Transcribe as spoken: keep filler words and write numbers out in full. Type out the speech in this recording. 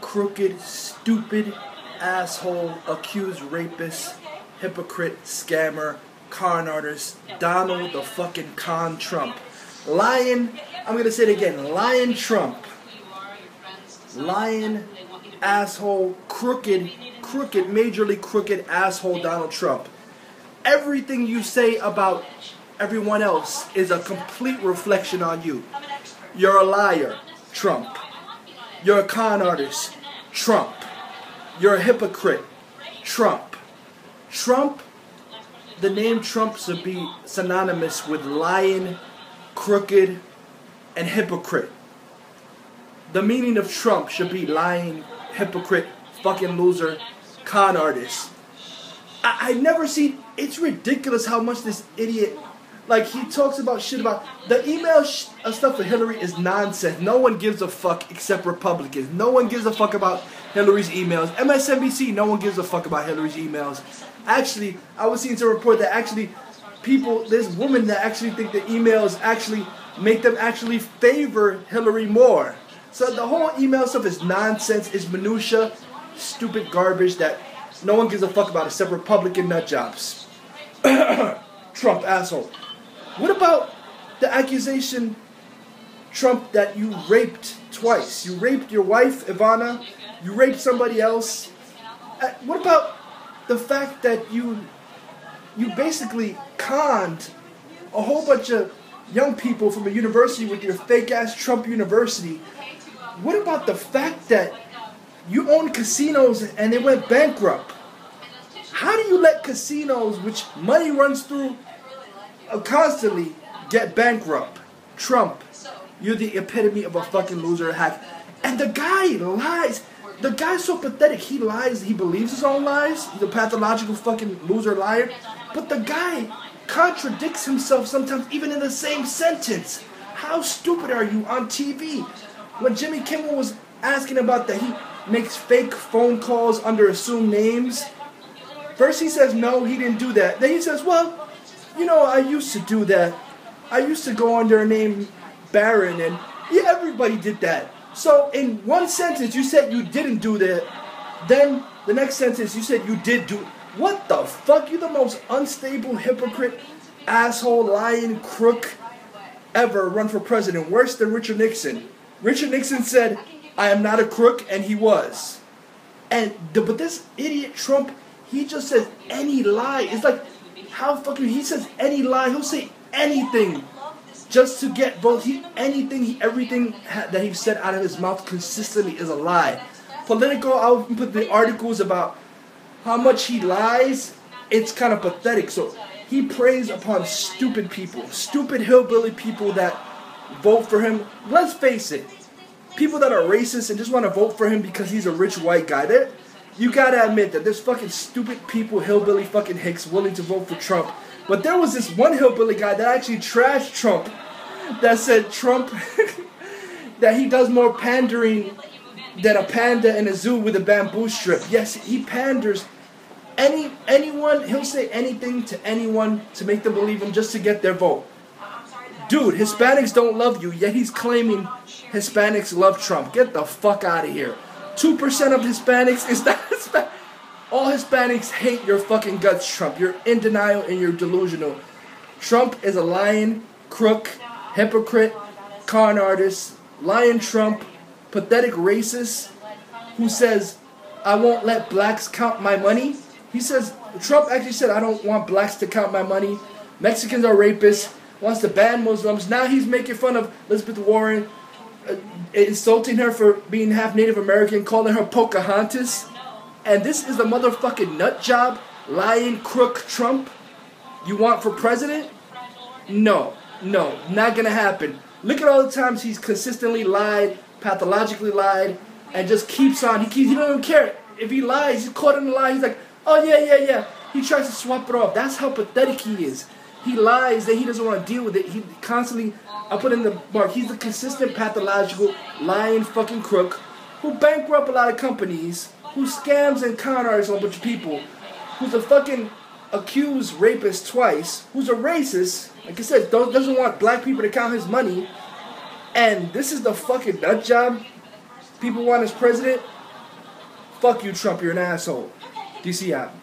Crooked, stupid, asshole, accused rapist, hypocrite, scammer, con artist, Donald the fucking con Trump. Lying, I'm gonna say it again, lying Trump. Lying, asshole, crooked, crooked, majorly crooked asshole Donald Trump. Everything you say about everyone else is a complete reflection on you. You're a liar, Trump. You're a con artist, Trump. You're a hypocrite, Trump. Trump, the name Trump should be synonymous with lying, crooked, and hypocrite. The meaning of Trump should be lying, hypocrite, fucking loser, con artist. I, I never seen, it's ridiculous how much this idiot, like he talks about shit about, the email sh uh, stuff for Hillary is nonsense. No one gives a fuck except Republicans. No one gives a fuck about Hillary's emails. M S N B C, no one gives a fuck about Hillary's emails. Actually, I was seeing some report that actually people, there's women that actually think the emails actually make them actually favor Hillary more. So the whole email stuff is nonsense, is minutia, stupid garbage that no one gives a fuck about except Republican nutjobs. Trump, asshole. What about the accusation, Trump, that you raped twice? You raped your wife, Ivana. You raped somebody else. Uh, what about the fact that you you basically conned a whole bunch of young people from a university with your fake-ass Trump University? What about the fact that you owned casinos and they went bankrupt? How do you let casinos, which money runs through uh, constantly, get bankrupt? Trump, you're the epitome of a fucking loser hack. And the guy lies. The guy's so pathetic. He lies. He believes his own lies. He's a pathological fucking loser liar. But the guy contradicts himself sometimes even in the same sentence. How stupid are you on T V? When Jimmy Kimmel was asking about that, he makes fake phone calls under assumed names. First he says, no, he didn't do that. Then he says, well, you know, I used to do that. I used to go under a name Barron, and yeah, everybody did that. So in one sentence, you said you didn't do that. Then the next sentence, you said you did do it. What the fuck? You're the most unstable hypocrite, asshole, lying, crook ever run for president. Worse than Richard Nixon. Richard Nixon said, I am not a crook, and he was. And the, But this idiot Trump, he just says any lie. It's like, how fucking, he says any lie. He'll say anything just to get both. He, anything, he, everything ha that he said out of his mouth consistently is a lie. Politico, I'll put the articles about how much he lies. It's kind of pathetic. So he preys upon stupid people, stupid hillbilly people that vote for him. Let's face it, people that are racist and just want to vote for him because he's a rich white guy. They're, you gotta admit that there's fucking stupid people, hillbilly fucking hicks, willing to vote for Trump. But there was this one hillbilly guy that actually trashed Trump, that said Trump, that he does more pandering than a panda in a zoo with a bamboo strip. Yes, he panders any anyone, he'll say anything to anyone to make them believe him just to get their vote. Dude, Hispanics don't love you, yet he's claiming Hispanics love Trump. Get the fuck out of here. two percent of Hispanics is not Hispanic. All Hispanics hate your fucking guts, Trump. You're in denial and you're delusional. Trump is a lying, crook, hypocrite, con artist, lying Trump, pathetic racist who says, I won't let blacks count my money. He says, Trump actually said, I don't want blacks to count my money. Mexicans are rapists. Wants to ban Muslims. Now he's making fun of Elizabeth Warren, uh, insulting her for being half Native American, calling her Pocahontas. And this is the motherfucking nut job, lying crook Trump you want for president? No, no, not gonna happen. Look at all the times he's consistently lied, pathologically lied, and just keeps on. He keeps. He don't even care if he lies. He's caught in a lie. He's like, oh yeah, yeah, yeah. He tries to swap it off. That's how pathetic he is. He lies that he doesn't want to deal with it. He constantly, I put in the mark, he's the consistent, pathological, lying fucking crook who bankrupt a lot of companies, who scams and con artists on a bunch of people, who's a fucking accused rapist twice, who's a racist, like I said, don't, doesn't want black people to count his money, and this is the fucking nut job people want as president, fuck you, Trump, you're an asshole. D C out.